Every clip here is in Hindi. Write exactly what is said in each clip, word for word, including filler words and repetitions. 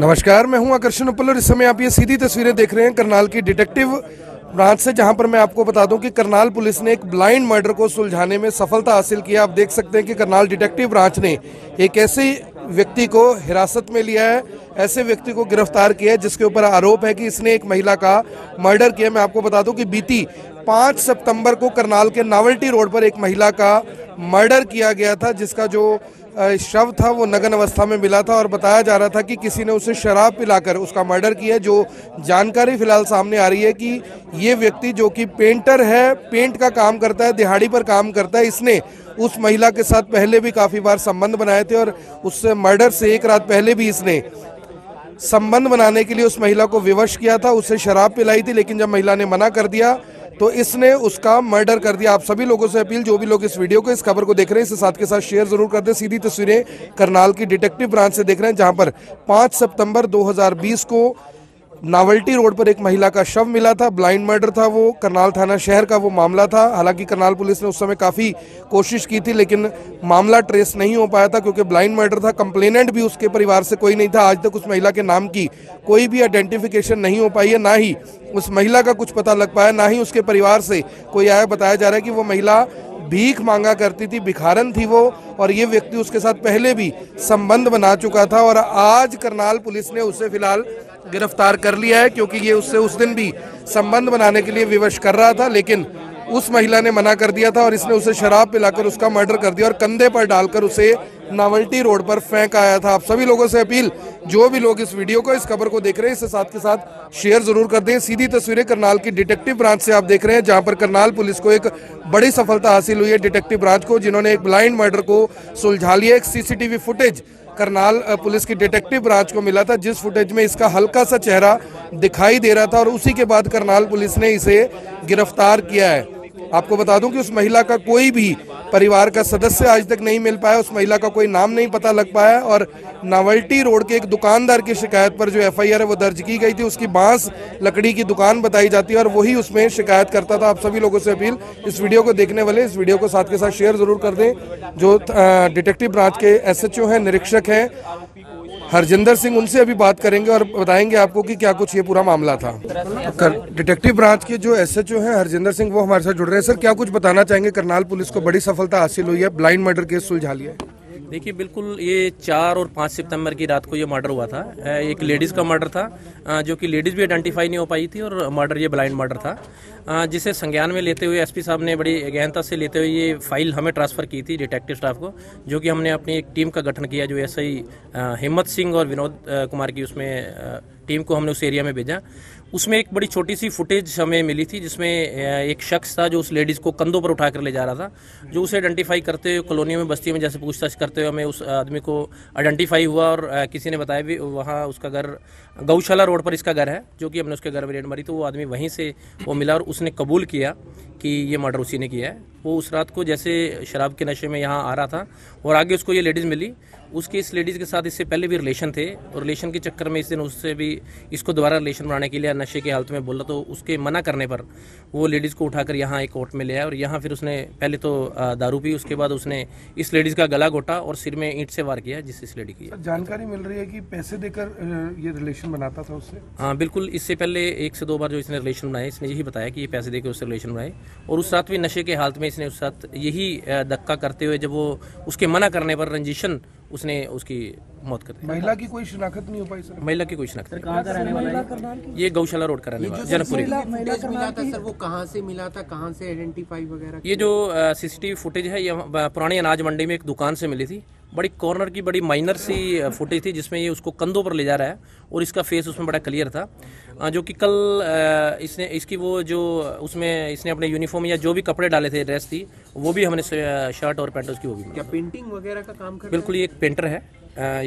नमस्कार, मैं हूं आकर्षण उप्पल और इस समय आप ये सीधी तस्वीरें देख रहे हैं करनाल की डिटेक्टिव ब्रांच से, जहां पर मैं आपको बता दूं कि करनाल पुलिस ने एक ब्लाइंड मर्डर को सुलझाने में सफलता हासिल किया। आप देख सकते हैं कि करनाल डिटेक्टिव ब्रांच ने एक ऐसे व्यक्ति को हिरासत में लिया है, ऐसे व्यक्ति को गिरफ्तार किया है जिसके ऊपर आरोप है कि इसने एक महिला का मर्डर किया। मैं आपको बता दूं कि बीती पाँच सितंबर को करनाल के नॉवेल्टी रोड पर एक महिला का मर्डर किया गया था, जिसका जो शव था वो नग्न अवस्था में मिला था और बताया जा रहा था कि किसी ने उसे शराब पिलाकर उसका मर्डर किया। जो जानकारी फिलहाल सामने आ रही है कि ये व्यक्ति जो कि पेंटर है, पेंट का काम करता है, दिहाड़ी पर काम करता है, इसने उस महिला के साथ पहले भी काफ़ी बार संबंध बनाए थे और उस मर्डर से एक रात पहले भी इसने संबंध बनाने के लिए उस महिला को विवश किया था, उसे शराब पिलाई थी, लेकिन जब महिला ने मना कर दिया तो इसने उसका मर्डर कर दिया। आप सभी लोगों से अपील, जो भी लोग इस वीडियो को, इस खबर को देख रहे हैं, इसे साथ के साथ शेयर जरूर कर दें। सीधी तस्वीरें करनाल की डिटेक्टिव ब्रांच से देख रहे हैं, जहां पर पाँच सितंबर दो हज़ार बीस को नॉवेल्टी रोड पर एक महिला का शव मिला था। ब्लाइंड मर्डर था वो, करनाल थाना शहर का वो मामला था। हालांकि करनाल पुलिस ने उस समय काफ़ी कोशिश की थी, लेकिन मामला ट्रेस नहीं हो पाया था क्योंकि ब्लाइंड मर्डर था। कंप्लेनेंट भी उसके परिवार से कोई नहीं था। आज तक उस महिला के नाम की कोई भी आइडेंटिफिकेशन नहीं हो पाई है, ना ही उस महिला का कुछ पता लग पाया, ना ही उसके परिवार से कोई आया। बताया जा रहा है कि वो महिला भीख मांगा करती थी, भिखारन थी वो, और ये व्यक्ति उसके साथ पहले भी संबंध बना चुका था और आज करनाल पुलिस ने उसे फिलहाल गिरफ्तार कर लिया है, क्योंकि ये उससे उस दिन भी संबंध बनाने के लिए विवश कर रहा था, लेकिन उस महिला ने मना कर दिया था और इसने उसे शराब पिलाकर उसका मर्डर कर दिया और कंधे पर डालकर उसे नॉवेल्टी रोड पर फेंक आया था। आप सभी लोगों से अपील, जो भी लोग इस वीडियो को, इस खबर को देख रहे हैं, इसे साथ के साथ शेयर जरूर कर दें। सीधी तस्वीरें करनाल की डिटेक्टिव ब्रांच से आप देख रहे हैं, जहां पर करनाल पुलिस को एक बड़ी सफलता हासिल हुई है, डिटेक्टिव ब्रांच को, जिन्होंने एक ब्लाइंड मर्डर को सुलझा लिया। एक सीसीटीवी फुटेज करनाल पुलिस की डिटेक्टिव ब्रांच को मिला था, जिस फुटेज में इसका हल्का सा चेहरा दिखाई दे रहा था और उसी के बाद करनाल पुलिस ने इसे गिरफ्तार किया है। आपको बता दूं कि उस महिला का कोई भी परिवार का सदस्य आज तक नहीं मिल पाया, उस महिला का कोई नाम नहीं पता लग पाया और नॉवेल्टी रोड के एक दुकानदार की शिकायत पर जो एफ आई आर है वो दर्ज की गई थी। उसकी बांस लकड़ी की दुकान बताई जाती है और वही उसमें शिकायत करता था। आप सभी लोगों से अपील, इस वीडियो को देखने वाले, इस वीडियो को साथ के साथ शेयर जरूर कर दें। जो डिटेक्टिव ब्रांच के एस एच ओ हैं, निरीक्षक हैं, हरजिंदर सिंह, उनसे अभी बात करेंगे और बताएंगे आपको कि क्या कुछ ये पूरा मामला था। डिटेक्टिव ब्रांच के जो एस एच ओ हैं हरजिंदर सिंह, वो हमारे साथ जुड़ रहे हैं। सर, क्या कुछ बताना चाहेंगे? करनाल पुलिस को बड़ी सफलता हासिल हुई है, ब्लाइंड मर्डर केस सुलझा लिया है। देखिए, बिल्कुल ये चार और पाँच सितंबर की रात को ये मर्डर हुआ था। एक लेडीज़ का मर्डर था, जो कि लेडीज़ भी आइडेंटिफाई नहीं हो पाई थी और मर्डर ये ब्लाइंड मर्डर था, जिसे संज्ञान में लेते हुए एस पी साहब ने बड़ी गहनता से लेते हुए ये फाइल हमें ट्रांसफ़र की थी, डिटेक्टिव स्टाफ को, जो कि हमने अपनी एक टीम का गठन किया, जो एस आई हिम्मत सिंह और विनोद कुमार की उसमें टीम को हमने उस एरिया में भेजा। उसमें एक बड़ी छोटी सी फुटेज हमें मिली थी, जिसमें एक शख्स था जो उस लेडीज़ को कंधों पर उठा कर ले जा रहा था, जो उसे आइडेंटिफाई करते हुए कॉलोनियों में, बस्तियों में जैसे पूछताछ करते हुए हमें उस आदमी को आइडेंटिफाई हुआ और किसी ने बताया भी वहाँ उसका घर गौशाला रोड पर इसका घर है, जो कि हमने उसके घर में रेड मारी, तो वो आदमी वहीं से वो मिला और उसने कबूल किया कि ये मर्डर उसी ने किया है। वो उस रात को जैसे शराब के नशे में यहाँ आ रहा था और आगे उसको ये लेडीज़ मिली, उसके इस लेडीज़ के साथ इससे पहले भी रिलेशन थे और रिलेशन के चक्कर में इस दिन उससे भी इसको दोबारा रिलेशन बनाने के लिए नशे की हालत में बोला, तो उसके मना करने पर वो लेडीज़ को उठाकर यहाँ एक कोर्ट में ले आया और यहाँ फिर उसने पहले तो दारू पी, उसके बाद उसने इस लेडीज़ का गला घोटा और सिर में ईंट से वार किया, जिससे इस लेडी की जानकारी मिल रही है कि पैसे देकर ये रिलेशन बनाता था उससे। हाँ बिल्कुल, इससे पहले एक से दो बार जो इसने रिलेशन बनाए, इसने यही बताया कि ये पैसे देकर उससे रिलेशन बनाए और उस रात भी नशे के हालत में इसने उस रात यही धक्का करते हुए, जब वो उसके मना करने पर रंजिशन, उसने उसकी मौत कर दी। महिला की कोई शिनाख्त नहीं हो पाई सर? महिला की कोई शिनाख्त नहीं। कहाँ का रहने वाला है? ये गौशाला रोड का रहने वाला, जनकपुरी। फुटेज मिला था सर, वो कहाँ से मिला था, कहाँ से आइडेंटिफाई वगैरह? ये जो सीसीटीवी फुटेज है, ये पुरानी अनाज मंडी में एक दुकान से मिली थी। बड़ी कॉर्नर की बड़ी माइनर सी फुटेज थी, जिसमें ये उसको कंधों पर ले जा रहा है और इसका फेस उसमें बड़ा क्लियर था, जो कि कल इसने इसकी वो जो उसमें इसने अपने यूनिफॉर्म या जो भी कपड़े डाले थे, ड्रेस थी, वो भी हमने शर्ट और पैंट उसकी वो भी मिला। क्या पेंटिंग वगैरह का काम करता है? बिल्कुल, ये एक पेंटर है,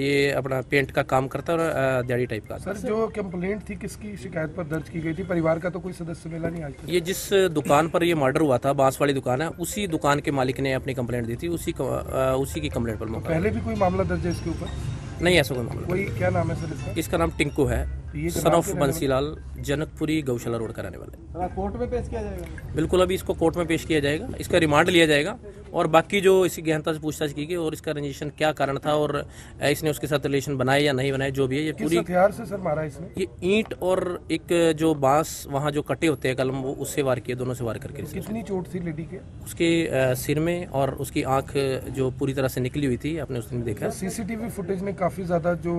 ये अपना पेंट का काम करता है और दिहाड़ी टाइप का। सर, जो कंप्लेंट थी किसकी शिकायत पर दर्ज की गई थी? परिवार का तो कोई सदस्य मिला नहीं आज तक। ये जिस दुकान पर ये मर्डर हुआ था, बांस वाली दुकान है, उसी दुकान के मालिक ने अपनी कंप्लेंट दी थी, उसी उसी की कंप्लेंट पर मौका। पहले भी कोई मामला दर्ज है इसके ऊपर? नहीं, ऐसा कोई मामला। कोई क्या नाम है सर इसका? इसका नाम टिंकू है, सन ऑफ बंसीलाल, जनकपुरी गौशाला रोड का रहने वाला है। कोर्ट में पेश किया जाएगा। बिल्कुल, अभी इसको कोर्ट में पेश किया जाएगा, इसका रिमांड लिया जाएगा और बाकी जो इसी गहनता से पूछताछ की गई और इसका रंजिशन क्या कारण था और इसने उसके साथ रिलेशन बनाए या नहीं बनाए, जो भी है ये पूरी हथियार से सर मारा इसने। ये ईंट और एक जो बांस वहाँ जो कटे होते हैं कलम, वो उससे वार किए, दोनों से वार करके। कितनी चोट थी लेडी के? उसके सिर में और उसकी आँख जो पूरी तरह से निकली हुई थी, आपने उस दिन देखा। सीसीटीवी फुटेज ने काफी ज्यादा जो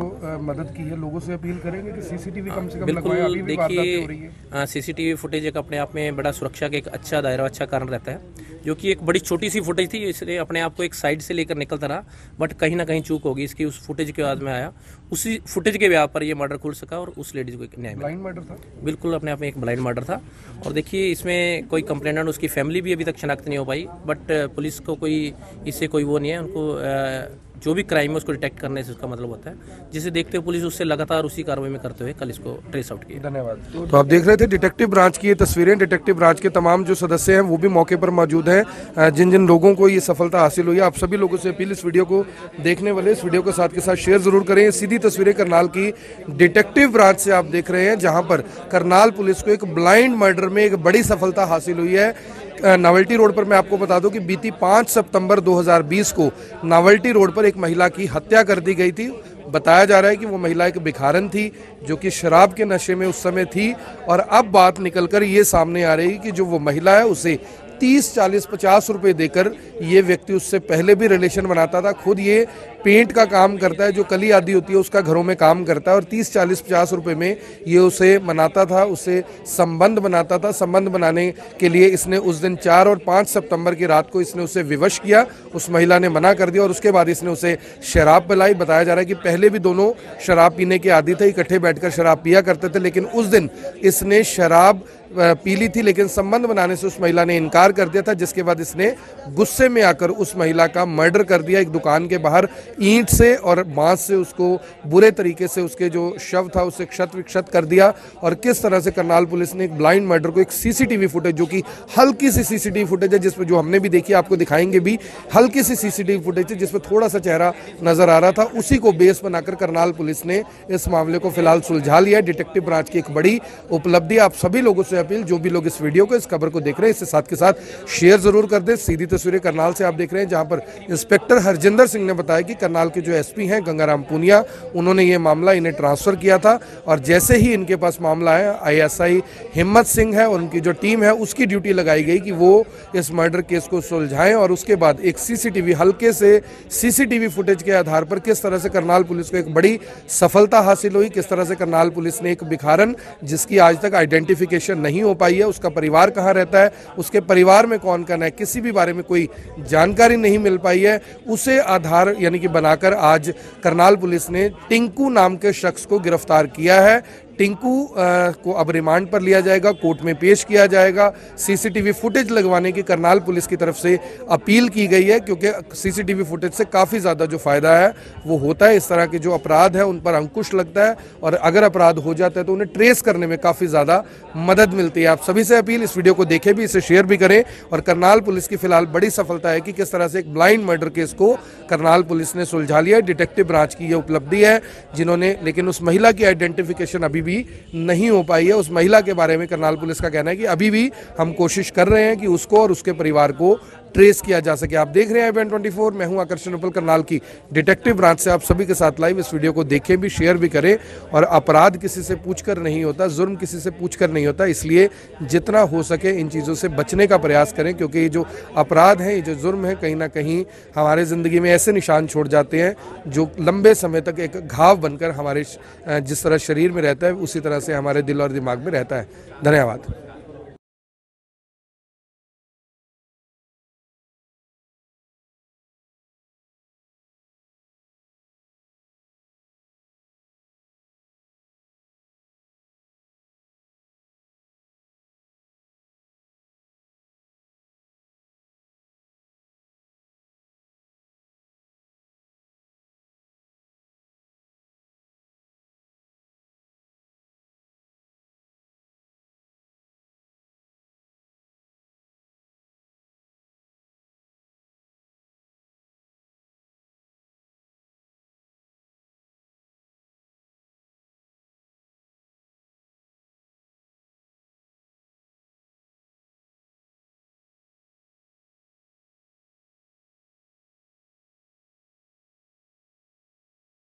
मदद की है, लोगों से अपील करेंगे कि सीसीटीवी कम से कम लगवाएं। अभी भी वारदातें हो रही है। सीसीटीवी फुटेज एक अपने आप में बड़ा सुरक्षा का एक अच्छा दायरा, अच्छा कारण रहता है, जो कि एक बड़ी छोटी सी फुटेज थी, इसलिए अपने आप को एक साइड से लेकर निकलता रहा। बट कहीं ना कहीं चूक होगी इसकी, उस फुटेज के बाद में आया, उसी फुटेज के व्यापार पर ये मर्डर खुल सका और उस लेडीज को एक न्याय मिला। ब्लाइंड मर्डर था, बिल्कुल अपने आप में एक ब्लाइंड मर्डर था। और देखिए, इसमें कोई कंप्लेनेंट, उसकी फैमिली भी अभी तक शनाख्त नहीं हो पाई, बट पुलिस को कोई इससे कोई वो नहीं है। उनको जो भी क्राइम है उसको डिटेक्ट करने से उसका मतलब होता है, जिसे देखते हुए पुलिस उससे लगातार उसी कार्रवाई में करते हुए कल इसको ट्रेस आउट किया। धन्यवाद। तो, तो आप देख रहे थे डिटेक्टिव ब्रांच की ये तस्वीरें। डिटेक्टिव ब्रांच के तमाम जो सदस्य हैं वो भी मौके पर मौजूद हैं। जिन जिन लोगों को ये सफलता हासिल हुई है, आप सभी लोगों से अपील, इस वीडियो को देखने वाले इस वीडियो को साथ के साथ शेयर जरूर करें। सीधी तस्वीरें करनाल की डिटेक्टिव ब्रांच से आप देख रहे हैं, जहाँ पर करनाल पुलिस को एक ब्लाइंड मर्डर में एक बड़ी सफलता हासिल हुई है। नॉवेल्टी रोड पर मैं आपको बता दूं कि बीती पाँच सितंबर दो हज़ार बीस को नॉवेल्टी रोड पर एक महिला की हत्या कर दी गई थी। बताया जा रहा है कि वो महिला एक भिखारन थी जो कि शराब के नशे में उस समय थी, और अब बात निकलकर ये सामने आ रही कि जो वो महिला है उसे तीस चालीस पचास रुपए देकर ये व्यक्ति उससे पहले भी रिलेशन बनाता था। खुद ये पेंट का काम करता है, जो कली आदि होती है उसका घरों में काम करता है, और तीस चालीस पचास रुपए में ये उसे मनाता था, उसे संबंध बनाता था। संबंध बनाने के लिए इसने उस दिन चार और पाँच सितंबर की रात को इसने उसे विवश किया। उस महिला ने मना कर दिया और उसके बाद इसने उसे शराब पिलाई। बताया जा रहा है कि पहले भी दोनों शराब पीने के आदी थे, इकट्ठे बैठकर शराब पिया करते थे, लेकिन उस दिन इसने शराब पी ली थी, लेकिन संबंध बनाने से उस महिला ने इनकार कर दिया था, जिसके बाद इसने गुस्से में आकर उस महिला का मर्डर कर दिया। एक दुकान के बाहर ईंट से और बांस से उसको बुरे तरीके से, उसके जो शव था उसे क्षत विक्षत कर दिया। और किस तरह से करनाल पुलिस ने एक ब्लाइंड मर्डर को एक सीसीटीवी फुटेज, जो कि हल्की सी सीसीटीवी फुटेज है, जिसमें जो हमने भी देखी, आपको दिखाएंगे भी, हल्की सी सीसीटीवी फुटेज है जिसमें थोड़ा सा चेहरा नजर आ रहा था, उसी को बेस बनाकर करनाल पुलिस ने इस मामले को फिलहाल सुलझा लिया। डिटेक्टिव ब्रांच की एक बड़ी उपलब्धि। आप सभी लोगों से अपील, जो भी लोग इस वीडियो को, इस खबर को देख रहे हैं, इससे साथ के साथ शेयर जरूर कर दें। सीधी तस्वीरें करनाल से आप देख रहे हैं, जहां पर इंस्पेक्टर हरजिंदर सिंह ने बताया कि करनाल के जो एसपी हैं गंगराम पुनिया, उन्होंने ये मामला इन्हें ट्रांसफर किया था, और जैसे ही इनके पास मामला है, आईएसआई हिम्मत सिंह है और उनकी जो टीम है उसकी ड्यूटी लगाई गई कि वो इस मर्डर केस को सुलझाएं। और उसके बाद एक सीसीटीवी, हल्के से सीसीटीवी फुटेज के आधार पर किस तरह से करनाल पुलिस को एक बड़ी सफलता हासिल हुई, किस तरह से करनाल पुलिस ने एक भिखारन, जिसकी आज तक आइडेंटिफिकेशन नहीं हो पाई है, उसका परिवार कहां रहता है, उसके परिवार में कौन कौन है, किसी भी बारे में कोई जानकारी नहीं मिल पाई है, उसे आधार यानी कि बनाकर आज करनाल पुलिस ने टिंकू नाम के शख्स को गिरफ्तार किया है। टिंकू को अब रिमांड पर लिया जाएगा, कोर्ट में पेश किया जाएगा। सीसीटीवी फुटेज लगवाने की करनाल पुलिस की तरफ से अपील की गई है, क्योंकि सीसीटीवी फुटेज से काफ़ी ज़्यादा जो फ़ायदा है वो होता है। इस तरह के जो अपराध है उन पर अंकुश लगता है, और अगर अपराध हो जाता है तो उन्हें ट्रेस करने में काफ़ी ज़्यादा मदद मिलती है। आप सभी से अपील, इस वीडियो को देखें भी, इसे शेयर भी करें। और करनाल पुलिस की फिलहाल बड़ी सफलता है कि किस तरह से एक ब्लाइंड मर्डर केस को करनाल पुलिस ने सुलझा लिया। डिटेक्टिव ब्रांच की ये उपलब्धि है, जिन्होंने, लेकिन उस महिला की आइडेंटिफिकेशन अभी नहीं हो पाई है। उस महिला के बारे में करनाल पुलिस का कहना है कि अभी भी हम कोशिश कर रहे हैं कि उसको और उसके परिवार को ट्रेस किया जा सके। आप देख रहे हैं I B N twenty four, मैं हूं आकर्षण उप्पल, करनाल की डिटेक्टिव ब्रांच से आप सभी के साथ लाइव। इस वीडियो को देखें भी, शेयर भी करें। और अपराध किसी से पूछकर नहीं होता, जुर्म किसी से पूछकर नहीं होता, इसलिए जितना हो सके इन चीज़ों से बचने का प्रयास करें, क्योंकि ये जो अपराध हैं, ये जो जुर्म है, कहीं ना कहीं हमारे ज़िंदगी में ऐसे निशान छोड़ जाते हैं जो लंबे समय तक एक घाव बनकर हमारे जिस तरह शरीर में रहता है उसी तरह से हमारे दिल और दिमाग में रहता है। धन्यवाद।